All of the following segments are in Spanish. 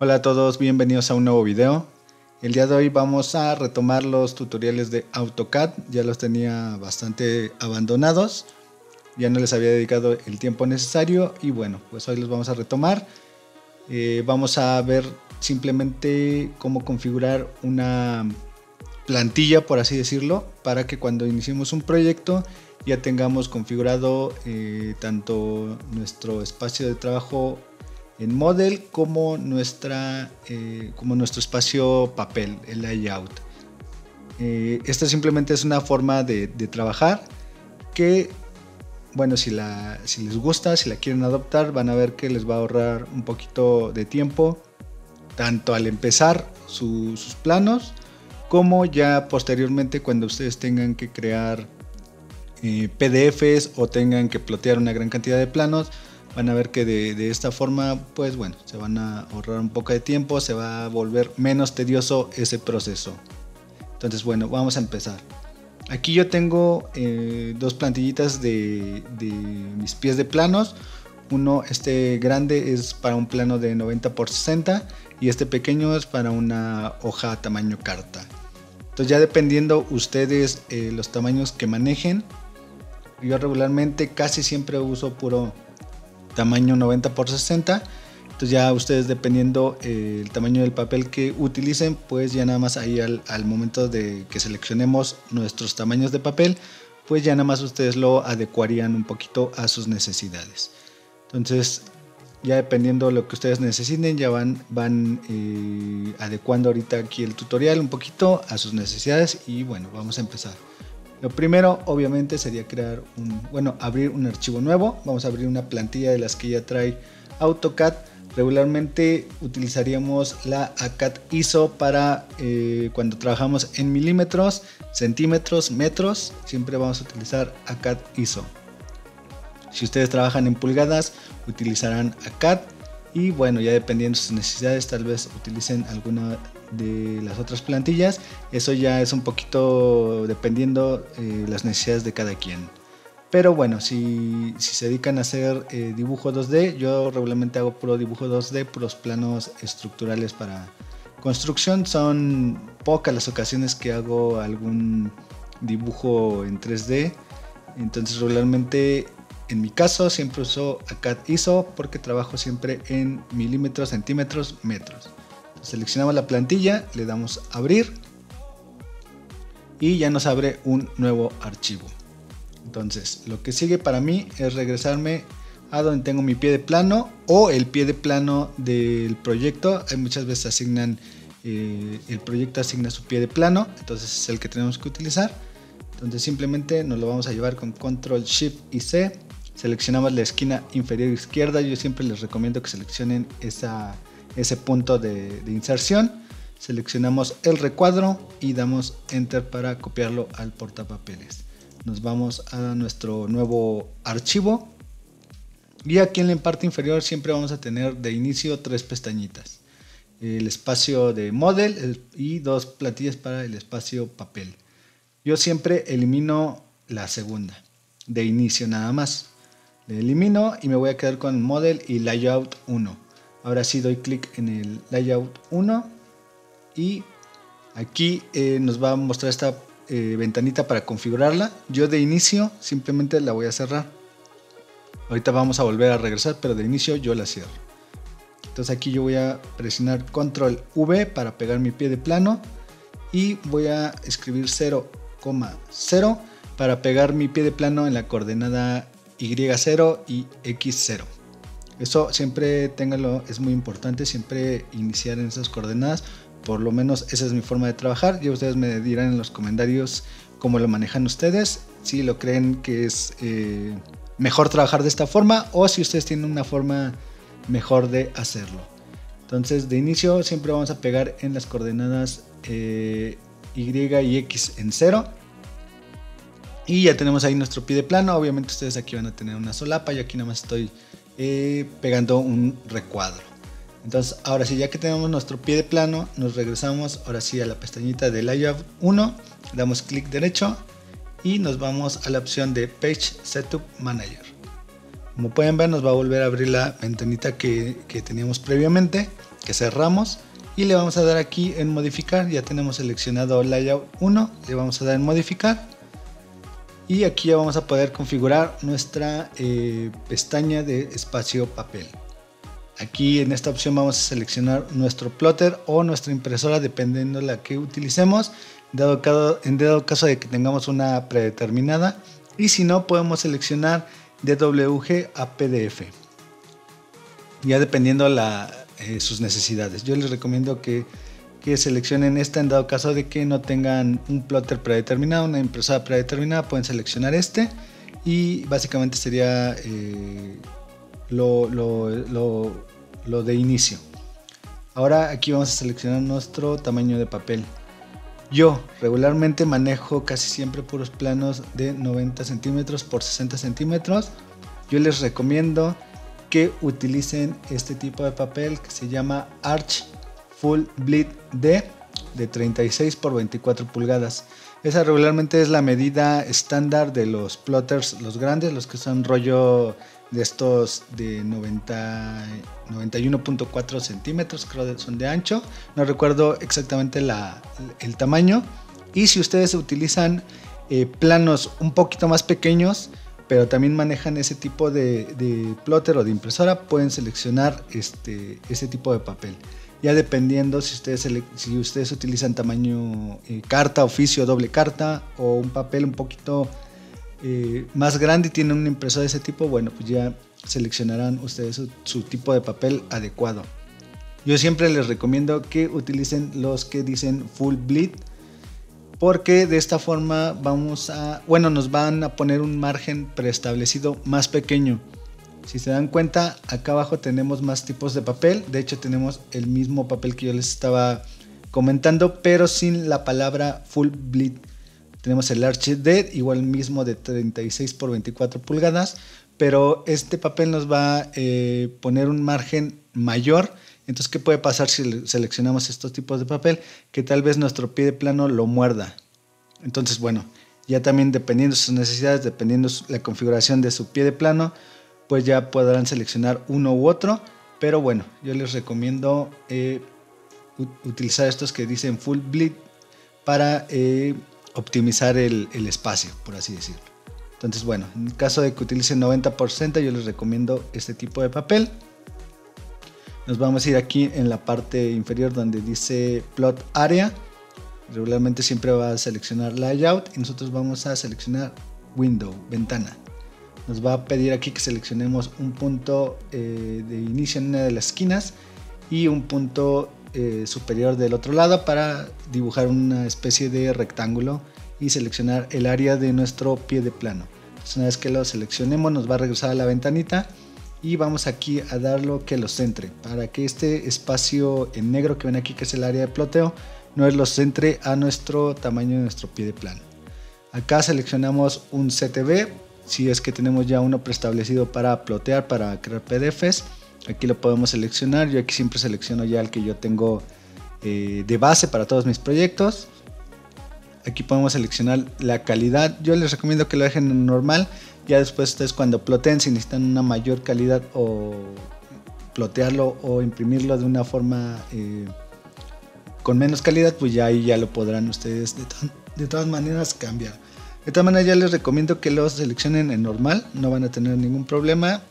Hola a todos, bienvenidos a un nuevo video. El día de hoy vamos a retomar los tutoriales de AutoCAD. Ya los tenía bastante abandonados, ya no les había dedicado el tiempo necesario y bueno, pues hoy los vamos a retomar. Vamos a ver simplemente cómo configurar una plantilla, por así decirlo, para que cuando iniciemos un proyecto ya tengamos configurado tanto nuestro espacio de trabajo en model como nuestro espacio papel, el layout. Esta simplemente es una forma de trabajar que, bueno, si les gusta, si la quieren adoptar, van a ver que les va a ahorrar un poquito de tiempo, tanto al empezar sus planos como ya posteriormente cuando ustedes tengan que crear PDFs o tengan que plotear una gran cantidad de planos. Van a ver que de esta forma, pues bueno, se van a ahorrar un poco de tiempo, se va a volver menos tedioso ese proceso. Entonces bueno, vamos a empezar. Aquí yo tengo dos plantillitas de mis pies de planos. Uno, este grande, es para un plano de 90 por 60, y este pequeño es para una hoja tamaño carta. Entonces ya dependiendo ustedes los tamaños que manejen. Yo regularmente casi siempre uso puro tamaño 90 por 60. Entonces ya ustedes, dependiendo el tamaño del papel que utilicen, pues ya nada más ahí al momento de que seleccionemos nuestros tamaños de papel, pues ya nada más ustedes lo adecuarían un poquito a sus necesidades. Entonces ya dependiendo lo que ustedes necesiten, ya van adecuando ahorita aquí el tutorial un poquito a sus necesidades. Y bueno, vamos a empezar. Lo primero obviamente sería crear abrir un archivo nuevo. Vamos a abrir una plantilla de las que ya trae AutoCAD. Regularmente utilizaríamos la ACAD ISO para cuando trabajamos en milímetros, centímetros, metros. Siempre vamos a utilizar ACAD ISO. Si ustedes trabajan en pulgadas, utilizarán ACAD. Y bueno, ya dependiendo de sus necesidades, tal vez utilicen alguna de las otras plantillas. Eso ya es un poquito dependiendo las necesidades de cada quien. Pero bueno, si se dedican a hacer dibujo 2D, yo regularmente hago puro dibujo 2D, puros planos estructurales para construcción. Son pocas las ocasiones que hago algún dibujo en 3D. Entonces regularmente, en mi caso, siempre uso ACAD ISO porque trabajo siempre en milímetros, centímetros, metros. Entonces, seleccionamos la plantilla, le damos a abrir y ya nos abre un nuevo archivo. Entonces lo que sigue para mí es regresarme a donde tengo mi pie de plano o el pie de plano del proyecto. Hay muchas veces el proyecto asigna su pie de plano, entonces es el que tenemos que utilizar. Entonces simplemente nos lo vamos a llevar con Control Shift y C. Seleccionamos la esquina inferior izquierda. Yo siempre les recomiendo que seleccionen ese punto de inserción. Seleccionamos el recuadro y damos Enter para copiarlo al portapapeles. Nos vamos a nuestro nuevo archivo y aquí en la parte inferior siempre vamos a tener de inicio tres pestañitas: el espacio de model y dos plantillas para el espacio papel. Yo siempre elimino la segunda de inicio, nada más le elimino y me voy a quedar con model y layout 1. Ahora sí doy clic en el layout 1 y aquí nos va a mostrar esta ventanita para configurarla. Yo de inicio simplemente la voy a cerrar. Ahorita vamos a volver a regresar, pero de inicio yo la cierro. Entonces aquí yo voy a presionar Control V para pegar mi pie de plano y voy a escribir 0,0 para pegar mi pie de plano en la coordenada Y0 y X0. Eso siempre ténganlo, es muy importante siempre iniciar en esas coordenadas. Por lo menos esa es mi forma de trabajar. Ya ustedes me dirán en los comentarios cómo lo manejan ustedes, si lo creen que es mejor trabajar de esta forma o si ustedes tienen una forma mejor de hacerlo. Entonces de inicio siempre vamos a pegar en las coordenadas Y y X en 0. Y ya tenemos ahí nuestro pie de plano. Obviamente ustedes aquí van a tener una solapa. Yo aquí nada más estoy pegando un recuadro. Entonces ahora sí, ya que tenemos nuestro pie de plano, nos regresamos ahora sí a la pestañita de Layout 1. Damos clic derecho y nos vamos a la opción de Page Setup Manager. Como pueden ver, nos va a volver a abrir la ventanita que teníamos previamente. que cerramos y le vamos a dar aquí en modificar. Ya tenemos seleccionado layout 1, le vamos a dar en modificar y aquí ya vamos a poder configurar nuestra pestaña de espacio papel. Aquí en esta opción vamos a seleccionar nuestro plotter o nuestra impresora dependiendo la que utilicemos, en dado caso de que tengamos una predeterminada, y si no podemos seleccionar DWG a PDF, ya dependiendo sus necesidades. Yo les recomiendo que seleccionen esta en dado caso de que no tengan un plotter predeterminado, una impresora predeterminada, pueden seleccionar este y básicamente sería... lo de inicio. Ahora aquí vamos a seleccionar nuestro tamaño de papel. Yo regularmente manejo casi siempre puros planos de 90 centímetros por 60 centímetros. Yo les recomiendo que utilicen este tipo de papel que se llama Arch Full Bleed de 36 por 24 pulgadas. Esa regularmente es la medida estándar de los plotters, los grandes, los que son rollo de estos de 91.4 centímetros, creo que son de ancho. No recuerdo exactamente el tamaño. Y si ustedes utilizan planos un poquito más pequeños, pero también manejan ese tipo de plotter o de impresora, pueden seleccionar este tipo de papel. Ya dependiendo si ustedes utilizan tamaño carta, oficio, doble carta o un papel un poquito más grande y tienen una impresora de ese tipo, bueno, pues ya seleccionarán ustedes su tipo de papel adecuado. Yo siempre les recomiendo que utilicen los que dicen Full Bleed, porque de esta forma nos van a poner un margen preestablecido más pequeño. Si se dan cuenta, acá abajo tenemos más tipos de papel. De hecho, tenemos el mismo papel que yo les estaba comentando, pero sin la palabra Full Bleed. Tenemos el Arch D, igual mismo de 36 por 24 pulgadas, pero este papel nos va a poner un margen mayor. Entonces, ¿qué puede pasar si seleccionamos estos tipos de papel? Que tal vez nuestro pie de plano lo muerda. Entonces, bueno, ya también dependiendo de sus necesidades, dependiendo la configuración de su pie de plano, pues ya podrán seleccionar uno u otro. Pero bueno, yo les recomiendo utilizar estos que dicen Full Bleed para optimizar el espacio, por así decirlo. Entonces, bueno, en caso de que utilicen 90%, yo les recomiendo este tipo de papel. Nos vamos a ir aquí en la parte inferior donde dice Plot Area. Regularmente siempre va a seleccionar Layout y nosotros vamos a seleccionar Window, ventana. Nos va a pedir aquí que seleccionemos un punto de inicio en una de las esquinas y un punto superior del otro lado para dibujar una especie de rectángulo y seleccionar el área de nuestro pie de plano. Entonces, una vez que lo seleccionemos, nos va a regresar a la ventanita y vamos aquí a dar lo que lo centre, para que este espacio en negro que ven aquí, que es el área de ploteo, nos lo centre a nuestro tamaño de nuestro pie de plano. Acá seleccionamos un CTB. Si es que tenemos ya uno preestablecido para plotear, para crear PDFs, aquí lo podemos seleccionar. Yo aquí siempre selecciono ya el que yo tengo de base para todos mis proyectos. Aquí podemos seleccionar la calidad. Yo les recomiendo que lo dejen en normal. Ya después ustedes cuando ploteen, si necesitan una mayor calidad o plotearlo o imprimirlo de una forma con menos calidad, pues ya ahí ya lo podrán ustedes de todas maneras cambiar. De todas maneras, ya les recomiendo que los seleccionen en normal, no van a tener ningún problema.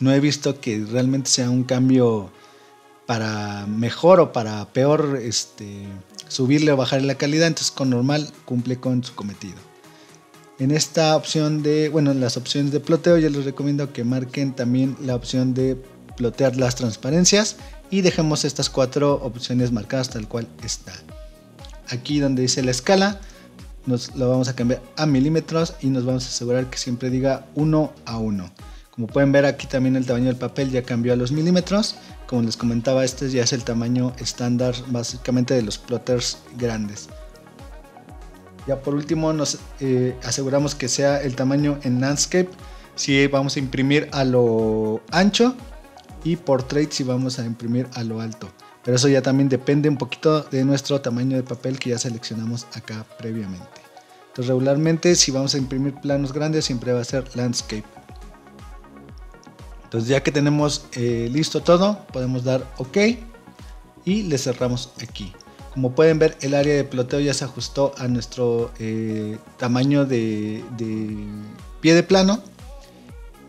No he visto que realmente sea un cambio para mejor o para peor, subirle o bajarle la calidad. Entonces, con normal cumple con su cometido. En esta opción en las opciones de ploteo, yo les recomiendo que marquen también la opción de plotear las transparencias y dejemos estas 4 opciones marcadas tal cual está. Aquí donde dice la escala, nos lo vamos a cambiar a milímetros y nos vamos a asegurar que siempre diga 1 a 1. Como pueden ver, aquí también el tamaño del papel ya cambió a los milímetros. Como les comentaba, este ya es el tamaño estándar básicamente de los plotters grandes. Ya por último nos aseguramos que sea el tamaño en landscape si vamos a imprimir a lo ancho, y portrait si vamos a imprimir a lo alto. Pero eso ya también depende un poquito de nuestro tamaño de papel que ya seleccionamos acá previamente. Entonces, regularmente si vamos a imprimir planos grandes siempre va a ser landscape. Entonces, ya que tenemos listo todo, podemos dar OK. y le cerramos aquí. Como pueden ver, el área de ploteo ya se ajustó a nuestro tamaño de pie de plano.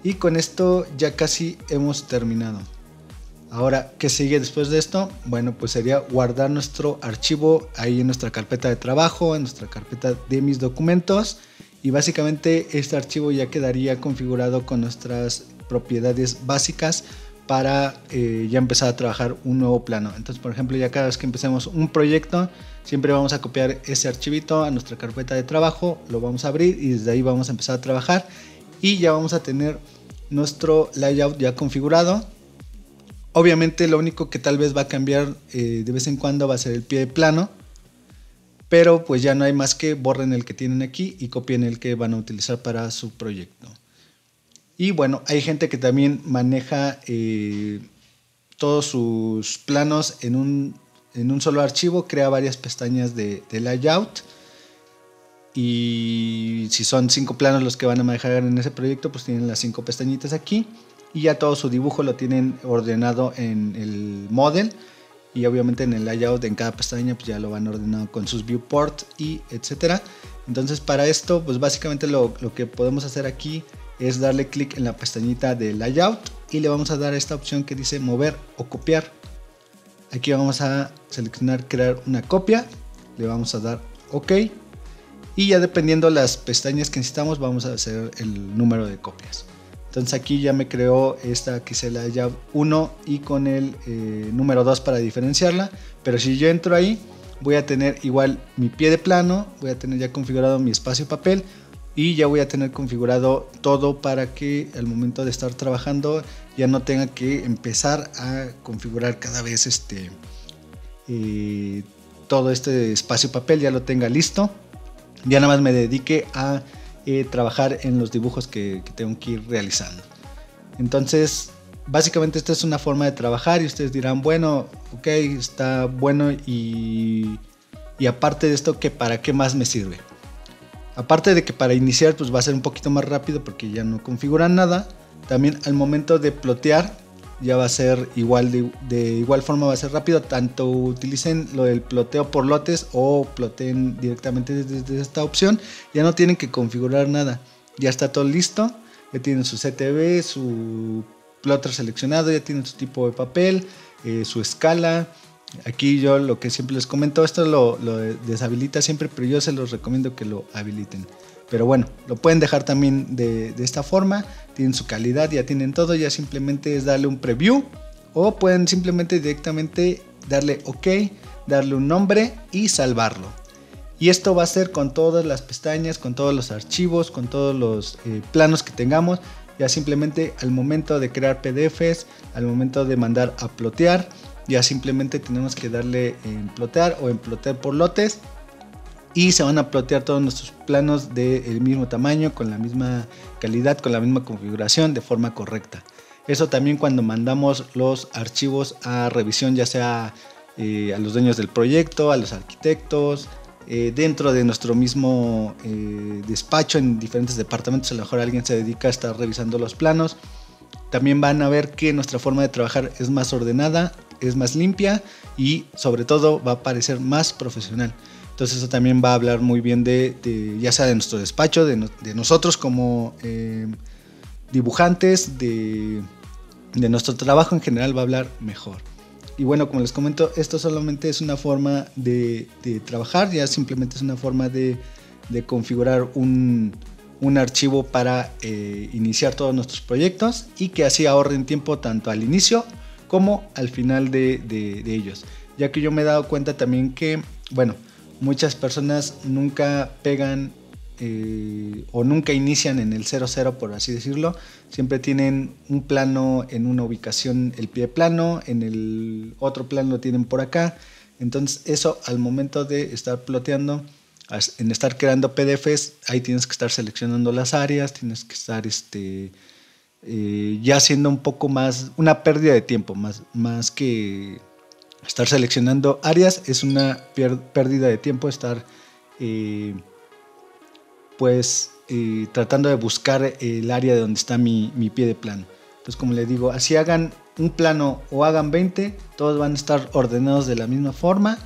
Y con esto ya casi hemos terminado. Ahora, ¿qué sigue después de esto? Bueno, pues sería guardar nuestro archivo ahí en nuestra carpeta de trabajo, en nuestra carpeta de mis documentos. Y básicamente este archivo ya quedaría configurado con nuestras propiedades básicas para ya empezar a trabajar un nuevo plano. Entonces, por ejemplo, ya cada vez que empecemos un proyecto, siempre vamos a copiar ese archivito a nuestra carpeta de trabajo, lo vamos a abrir y desde ahí vamos a empezar a trabajar y ya vamos a tener nuestro layout ya configurado. Obviamente lo único que tal vez va a cambiar de vez en cuando va a ser el pie de plano, pero pues ya no hay más que borren el que tienen aquí y copien el que van a utilizar para su proyecto. Y bueno, hay gente que también maneja todos sus planos en un solo archivo, crea varias pestañas de layout. Y si son 5 planos los que van a manejar en ese proyecto, pues tienen las 5 pestañitas aquí. Y ya todo su dibujo lo tienen ordenado en el model. Y obviamente en el layout, en cada pestaña, pues ya lo van ordenado con sus viewport y etcétera. Entonces para esto, pues básicamente lo que podemos hacer aquí es darle clic en la pestañita de layout y le vamos a dar esta opción que dice mover o copiar. Aquí vamos a seleccionar crear una copia, le vamos a dar OK y ya dependiendo las pestañas que necesitamos vamos a hacer el número de copias. Entonces aquí ya me creó esta que hice layout 1 y con el número 2 para diferenciarla, pero si yo entro ahí voy a tener igual mi pie de plano, voy a tener ya configurado mi espacio y papel. Y ya voy a tener configurado todo para que al momento de estar trabajando ya no tenga que empezar a configurar cada vez todo este espacio y papel, ya lo tenga listo. Ya nada más me dedique a trabajar en los dibujos que tengo que ir realizando. Entonces, básicamente esta es una forma de trabajar y ustedes dirán, bueno, ok, está bueno y aparte de esto, ¿para qué más me sirve? Aparte de que para iniciar pues va a ser un poquito más rápido porque ya no configuran nada. También al momento de plotear ya va a ser igual, de igual forma va a ser rápido. Tanto utilicen lo del ploteo por lotes o ploteen directamente desde esta opción. Ya no tienen que configurar nada. Ya está todo listo. Ya tienen su CTB, su plotter seleccionado, ya tienen su tipo de papel, su escala. Aquí yo lo que siempre les comento, esto lo deshabilita siempre, pero yo se los recomiendo que lo habiliten. Pero bueno, lo pueden dejar también de esta forma, tienen su calidad, ya tienen todo, ya simplemente es darle un preview o pueden simplemente directamente darle OK, darle un nombre y salvarlo. Y esto va a ser con todas las pestañas, con todos los archivos, con todos los planos que tengamos. Ya simplemente al momento de crear PDFs, al momento de mandar a plotear, ya simplemente tenemos que darle en plotear o en plotear por lotes y se van a plotear todos nuestros planos del mismo tamaño, con la misma calidad, con la misma configuración de forma correcta. Eso también cuando mandamos los archivos a revisión, ya sea a los dueños del proyecto, a los arquitectos, dentro de nuestro mismo despacho en diferentes departamentos, a lo mejor alguien se dedica a estar revisando los planos. También van a ver que nuestra forma de trabajar es más ordenada, es más limpia y sobre todo va a parecer más profesional. Entonces eso también va a hablar muy bien de ya sea de nuestro despacho, de nosotros como dibujantes, de nuestro trabajo en general va a hablar mejor. Y bueno, como les comento, esto solamente es una forma de trabajar, ya simplemente es una forma de configurar un archivo para iniciar todos nuestros proyectos y que así ahorren tiempo tanto al inicio como al final de ellos, ya que yo me he dado cuenta también que, bueno, muchas personas nunca pegan o nunca inician en el 00, por así decirlo. Siempre tienen un plano en una ubicación, el pie plano, en el otro plano lo tienen por acá. Entonces eso al momento de estar ploteando, en estar creando PDFs, ahí tienes que estar seleccionando las áreas, tienes que estar ya siendo un poco más una pérdida de tiempo, más que estar seleccionando áreas es una pérdida de tiempo estar tratando de buscar el área de donde está mi pie de plano. Entonces, como les digo, así hagan un plano o hagan 20, todos van a estar ordenados de la misma forma.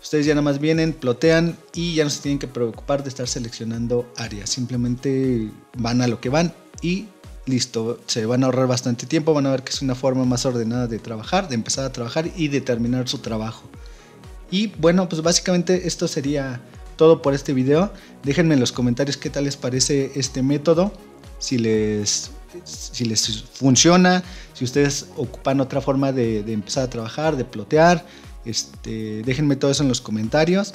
Ustedes ya nada más vienen, plotean y ya no se tienen que preocupar de estar seleccionando áreas. Simplemente van a lo que van y listo. Se van a ahorrar bastante tiempo, van a ver que es una forma más ordenada de trabajar, de empezar a trabajar y de terminar su trabajo. Y bueno, pues básicamente esto sería todo por este video. Déjenme en los comentarios qué tal les parece este método, si les funciona, si ustedes ocupan otra forma de empezar a trabajar, de plotear. Déjenme todo eso en los comentarios.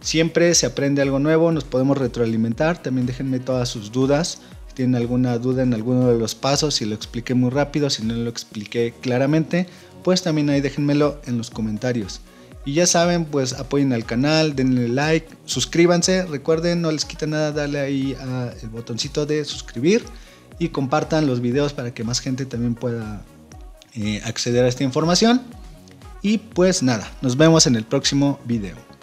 Siempre se aprende algo nuevo, nos podemos retroalimentar. También déjenme todas sus dudas, si tienen alguna duda en alguno de los pasos, si lo expliqué muy rápido, si no lo expliqué claramente, pues también ahí déjenmelo en los comentarios. Y ya saben, pues apoyen al canal, denle like, suscríbanse, recuerden, no les quita nada darle ahí al botoncito de suscribir y compartan los videos para que más gente también pueda acceder a esta información. Y pues nada, nos vemos en el próximo video.